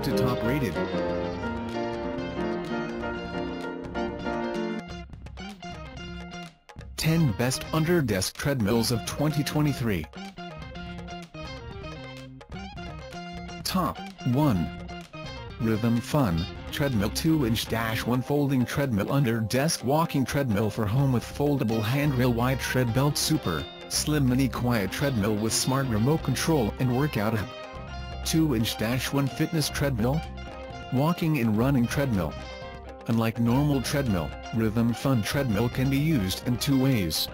come to top rated. Best under desk treadmills of 2023. Top 1. Rhythm Fun treadmill 2-inch-1 folding treadmill under desk walking treadmill for home with foldable handrail, wide tread belt, super slim mini quiet treadmill with smart remote control and workout app. 2-inch-1 fitness treadmill, walking and running treadmill. Unlike normal treadmill, Rhythm Fun treadmill can be used in two ways.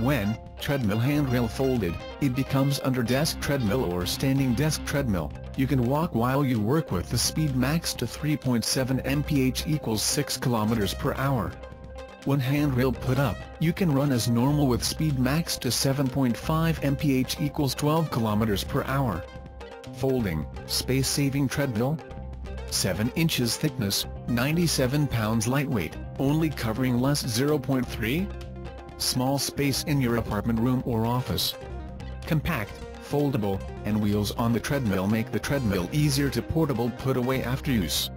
When treadmill handrail folded, it becomes under desk treadmill or standing desk treadmill. You can walk while you work with the speed maxed to 3.7 mph equals 6 km per hour. When handrail put up, you can run as normal with speed maxed to 7.5 mph equals 12 km per hour. Folding, space-saving treadmill, 7 inches thickness, 97 pounds lightweight, only covering less 0.3 small space in your apartment room or office. Compact, foldable, and wheels on the treadmill make the treadmill easier to portable put away after use.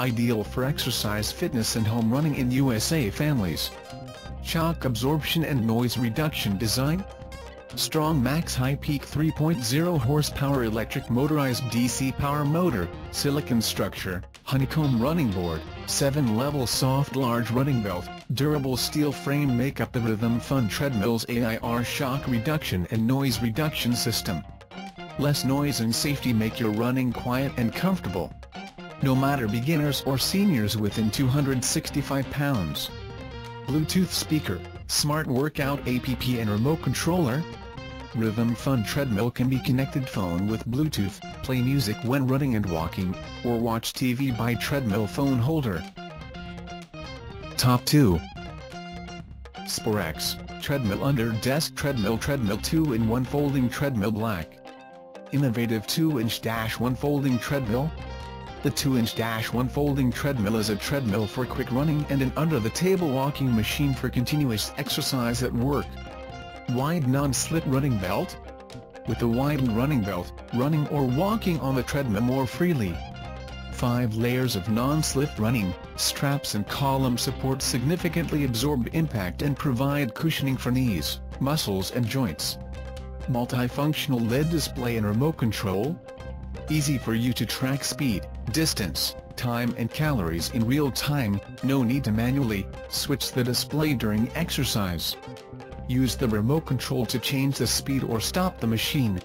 Ideal for exercise, fitness and home running in USA families. Shock absorption and noise reduction design. Strong Max High Peak 3.0 horsepower electric motorized DC power motor, silicon structure, honeycomb running board, 7-level soft large running belt, durable steel frame make up the Rhythm Fun treadmill's AIR shock reduction and noise reduction system. Less noise and safety make your running quiet and comfortable. No matter beginners or seniors within 265 pounds. Bluetooth speaker, smart workout app and remote controller. Rhythm Fun treadmill can be connected phone with Bluetooth, play music when running and walking, or watch TV by treadmill phone holder. Top 2. Sperax treadmill under desk treadmill, treadmill 2-in-1 folding treadmill black. Innovative 2-inch-1 folding treadmill. The 2-inch-1 folding treadmill is a treadmill for quick running and an under-the-table walking machine for continuous exercise at work. Wide non-slip running belt. With a widened running belt, running or walking on the treadmill more freely. 5 layers of non-slip running, straps and column support significantly absorb impact and provide cushioning for knees, muscles and joints. Multifunctional LED display and remote control. Easy for you to track speed, distance, time and calories in real time, no need to manually switch the display during exercise. Use the remote control to change the speed or stop the machine.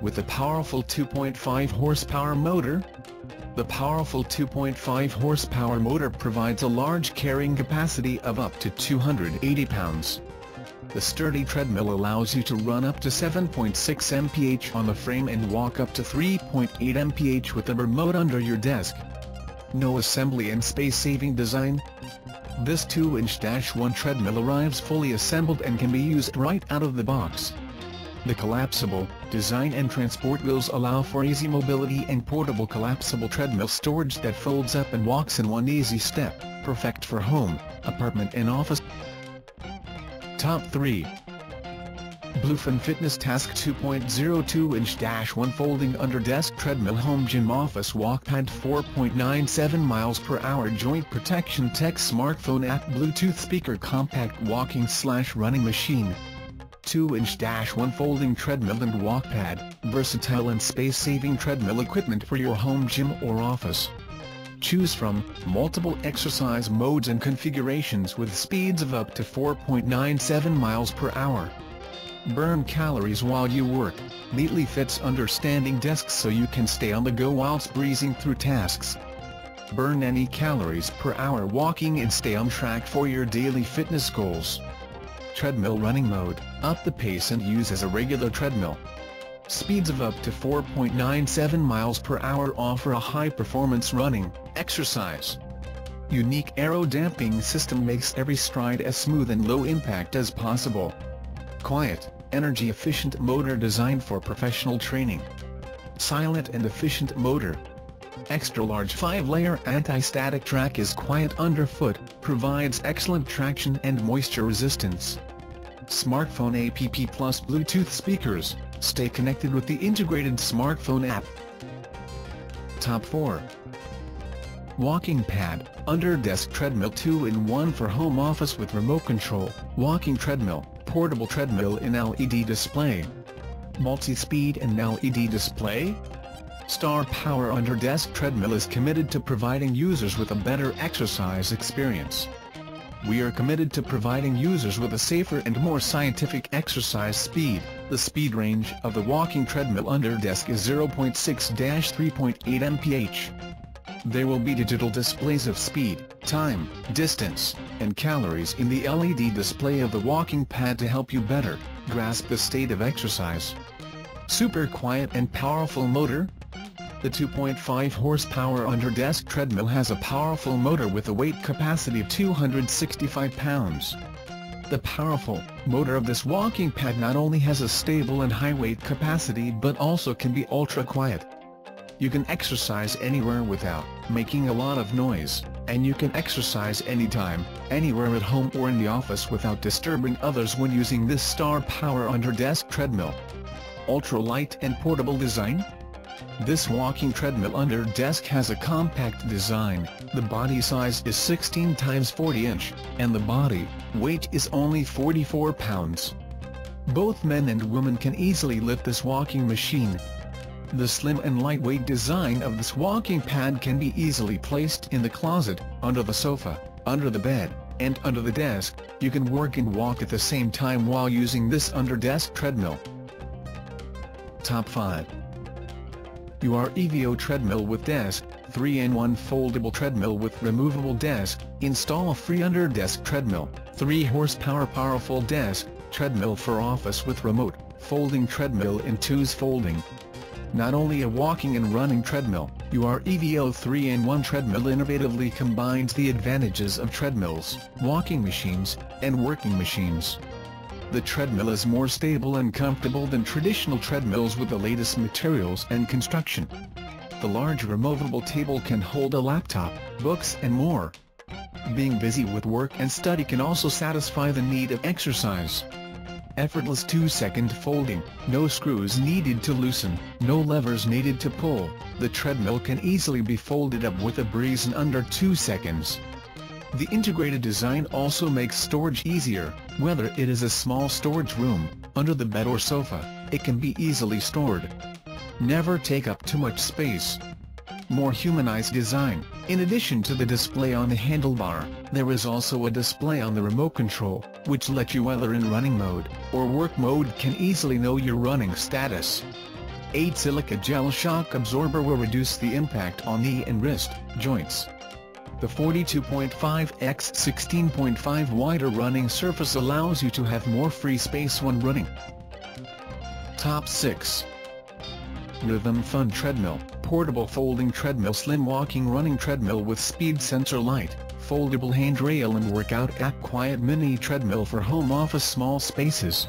With a powerful 2.5 horsepower motor. The powerful 2.5 horsepower motor provides a large carrying capacity of up to 280 pounds. The sturdy treadmill allows you to run up to 7.6 mph on the frame and walk up to 3.8 mph with the remote under your desk. No assembly and space-saving design. This 2-inch-1 treadmill arrives fully assembled and can be used right out of the box. The collapsible design and transport wheels allow for easy mobility and portable collapsible treadmill storage that folds up and walks in one easy step, perfect for home, apartment and office. Top 3. Bluefin Fitness Task 2.0 2-inch-1 folding under desk treadmill, home gym, office walk pad, 4.97 miles per hour, joint protection tech, smartphone app, Bluetooth speaker, compact walking/running machine. 2-inch-1 folding treadmill and walk pad, versatile and space-saving treadmill equipment for your home gym or office. Choose from multiple exercise modes and configurations with speeds of up to 4.97 miles per hour. Burn calories while you work, neatly fits under standing desks so you can stay on the go whilst breezing through tasks. Burn any calories per hour walking and stay on track for your daily fitness goals. Treadmill running mode, up the pace and use as a regular treadmill. Speeds of up to 4.97 miles per hour offer a high-performance running exercise. Unique aero-damping system makes every stride as smooth and low-impact as possible. Quiet, energy-efficient motor designed for professional training. Silent and efficient motor. Extra-large 5-layer anti-static track is quiet underfoot, provides excellent traction and moisture resistance. Smartphone app plus Bluetooth speakers, stay connected with the integrated smartphone app. Top 4. Walking pad, under desk treadmill 2-in-1 for home office with remote control, walking treadmill, portable treadmill in LED display. Multi-speed and LED display? Star Power under desk treadmill is committed to providing users with a better exercise experience. We are committed to providing users with a safer and more scientific exercise speed. The speed range of the walking treadmill under desk is 0.6-3.8 mph. There will be digital displays of speed, time, distance, and calories in the LED display of the walking pad to help you better grasp the state of exercise. Super quiet and powerful motor? The 2.5 horsepower under desk treadmill has a powerful motor with a weight capacity of 265 pounds. The powerful motor of this walking pad not only has a stable and high weight capacity but also can be ultra quiet. You can exercise anywhere without making a lot of noise, and you can exercise anytime, anywhere at home or in the office without disturbing others when using this Star Power under desk treadmill. Ultra light and portable design? This walking treadmill under desk has a compact design. The body size is 16 × 40 inch, and the body weight is only 44 pounds. Both men and women can easily lift this walking machine. The slim and lightweight design of this walking pad can be easily placed in the closet, under the sofa, under the bed, and under the desk. You can work and walk at the same time while using this under desk treadmill. Top 5. UREVO treadmill with desk, 3-in-1 foldable treadmill with removable desk. Install a free under desk treadmill, 3 horsepower powerful desk treadmill for office with remote, folding treadmill in 2s folding. Not only a walking and running treadmill, UREVO 3-in-1 treadmill innovatively combines the advantages of treadmills, walking machines, and working machines. The treadmill is more stable and comfortable than traditional treadmills with the latest materials and construction. The large removable table can hold a laptop, books and more. Being busy with work and study can also satisfy the need of exercise. Effortless 2-second folding, no screws needed to loosen, no levers needed to pull. The treadmill can easily be folded up with a breeze in under 2 seconds. The integrated design also makes storage easier. Whether it is a small storage room, under the bed or sofa, it can be easily stored. Never take up too much space. More humanized design. In addition to the display on the handlebar, there is also a display on the remote control, which lets you, whether in running mode or work mode, can easily know your running status. 8 silica gel shock absorber will reduce the impact on knee and wrist joints. The 42.5 × 16.5 wider running surface allows you to have more free space when running. Top 6. Rhythm Fun treadmill, portable folding treadmill, slim walking running treadmill with speed sensor light, foldable handrail and workout app, quiet mini treadmill for home office small spaces.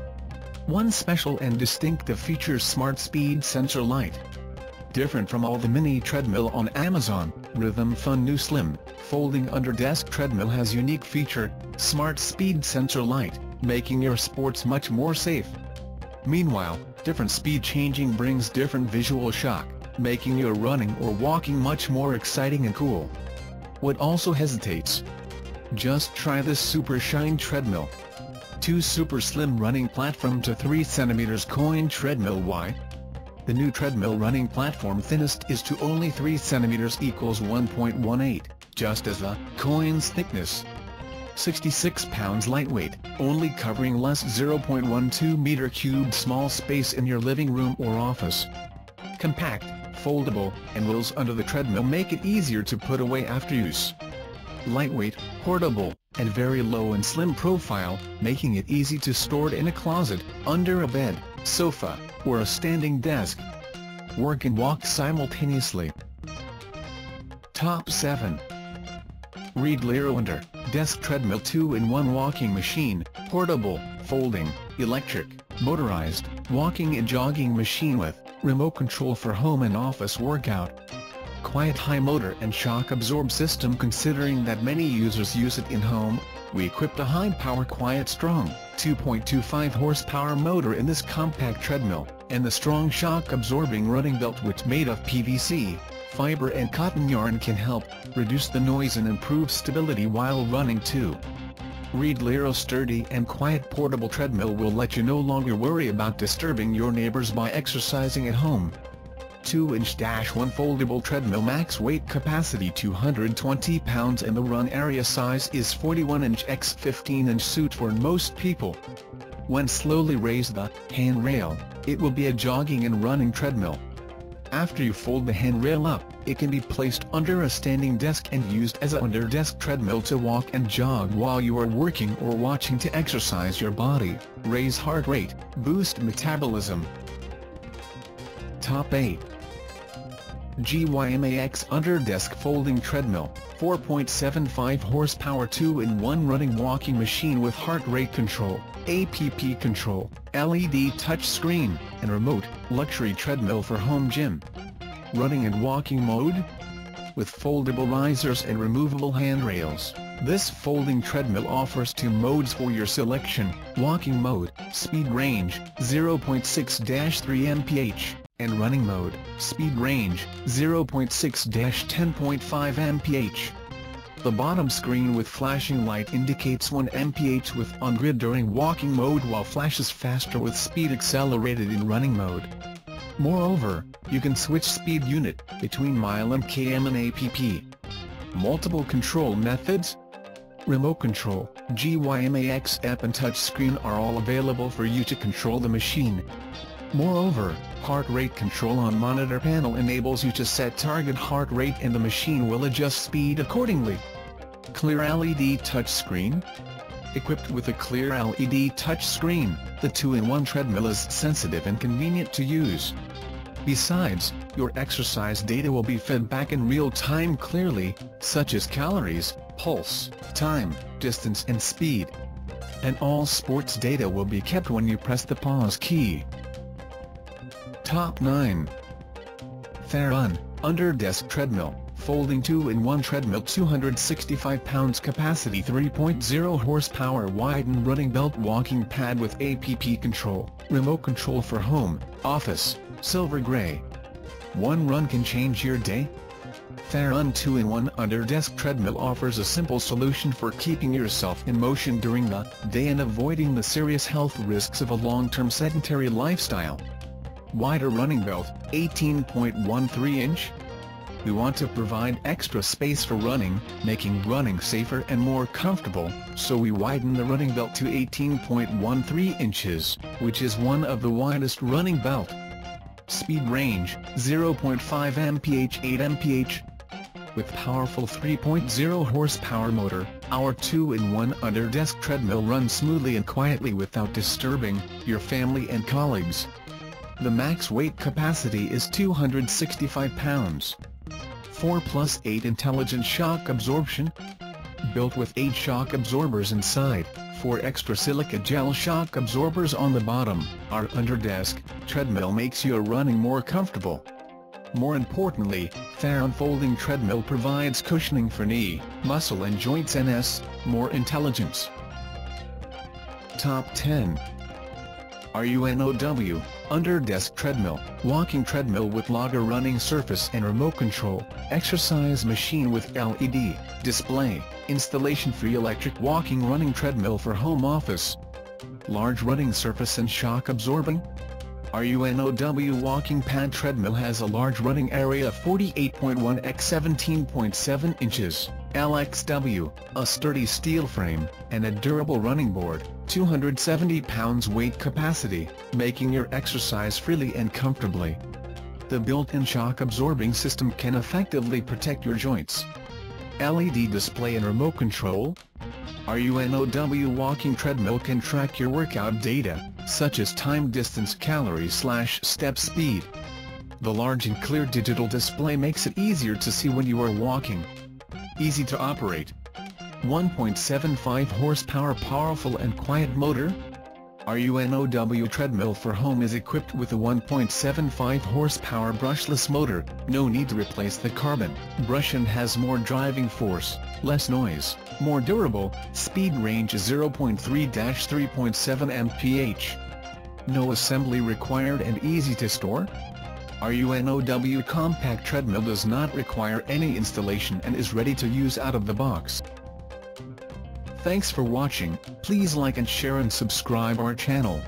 One special and distinctive feature: smart speed sensor light. Different from all the mini treadmill on Amazon, Rhythm Fun new slim, folding under desk treadmill has unique feature, smart speed sensor light, making your sports much more safe. Meanwhile, different speed changing brings different visual shock, making your running or walking much more exciting and cool. What also hesitates? Just try this Super Shine treadmill. 2 super slim running platform to 3 cm coin treadmill wide. The new treadmill running platform thinnest is to only 3 cm equals 1.18, just as the coin's thickness. 66 pounds lightweight, only covering less 0.12 m³ small space in your living room or office. Compact, foldable, and wheels under the treadmill make it easier to put away after use. Lightweight, portable, and very low and slim profile, making it easy to store in a closet, under a bed, sofa, or a standing desk. Work and walk simultaneously. Top 7. REDLIRO under desk treadmill 2-in-1 walking machine, portable, folding, electric, motorized, walking and jogging machine with remote control for home and office workout. Quiet high motor and shock absorb system. Considering that many users use it in home, we equipped a high power quiet strong 2.25 horsepower motor in this compact treadmill, and the strong shock absorbing running belt which made of PVC, fiber and cotton yarn can help reduce the noise and improve stability while running too. REDLIRO's sturdy and quiet portable treadmill will let you no longer worry about disturbing your neighbors by exercising at home. 2-inch-1 foldable treadmill, max weight capacity 220 pounds, and the run area size is 41-inch x 15-inch, suit for most people. When slowly raise the handrail, it will be a jogging and running treadmill. After you fold the handrail up, it can be placed under a standing desk and used as an under desk treadmill to walk and jog while you are working or watching, to exercise your body, raise heart rate, boost metabolism. Top 8. GYMAX under desk folding treadmill, 4.75 horsepower 2-in-1 running walking machine with heart rate control, APP control, LED touchscreen, and remote. Luxury treadmill for home gym. Running and walking mode? With foldable risers and removable handrails, this folding treadmill offers 2 modes for your selection: walking mode, speed range, 0.6-3 mph, and running mode, speed range, 0.6-10.5 mph. The bottom screen with flashing light indicates 1 mph with on-grid during walking mode, while flashes faster with speed accelerated in running mode. Moreover, you can switch speed unit between mile and km and app. Multiple control methods? Remote control, GYMAX app and touchscreen are all available for you to control the machine. Moreover, heart rate control on monitor panel enables you to set target heart rate and the machine will adjust speed accordingly. Clear LED touchscreen? Equipped with a clear LED touchscreen, the 2-in-1 treadmill is sensitive and convenient to use. Besides, your exercise data will be fed back in real time clearly, such as calories, pulse, time, distance and speed. And all sports data will be kept when you press the pause key. Top 9. THERUN, under-desk treadmill, folding 2-in-1 treadmill, 265 pounds capacity, 3.0 horsepower, widened running belt, walking pad with APP control, remote control for home, office, silver gray. One run can change your day? THERUN 2-in-1 under-desk treadmill offers a simple solution for keeping yourself in motion during the day and avoiding the serious health risks of a long-term sedentary lifestyle. Wider running belt, 18.13 inch. We want to provide extra space for running, making running safer and more comfortable, so we widen the running belt to 18.13 inches, which is one of the widest running belt. Speed range, 0.5 mph 8 mph. With powerful 3.0 horsepower motor, our 2-in-1 under-desk treadmill runs smoothly and quietly without disturbing your family and colleagues. The max weight capacity is 265 pounds. 4+8 intelligent shock absorption? Built with 8 shock absorbers inside, 4 extra silica gel shock absorbers on the bottom, our under-desk treadmill makes your running more comfortable. More importantly, THERUN folding treadmill provides cushioning for knee, muscle and joints, and more intelligence. Top 10. RUNOW, under-desk treadmill, walking treadmill with logger running surface and remote control, exercise machine with LED display, installation free electric walking running treadmill for home office. Large running surface and shock absorbing? RUNOW walking pad treadmill has a large running area of 48.1 x 17.7 inches, LXW, a sturdy steel frame, and a durable running board, 270 pounds weight capacity, making your exercise freely and comfortably. The built-in shock absorbing system can effectively protect your joints. LED display and remote control? RUNOW walking treadmill can track your workout data, such as time, distance, calories/step speed. The large and clear digital display makes it easier to see when you are walking. Easy to operate. 1.75 horsepower powerful and quiet motor? RUNOW treadmill for home is equipped with a 1.75 horsepower brushless motor, no need to replace the carbon brush, and has more driving force, less noise, more durable, speed range 0.3-3.7 mph. No assembly required and easy to store. RUNOW compact treadmill does not require any installation and is ready to use out of the box. Thanks for watching, please like and share and subscribe our channel.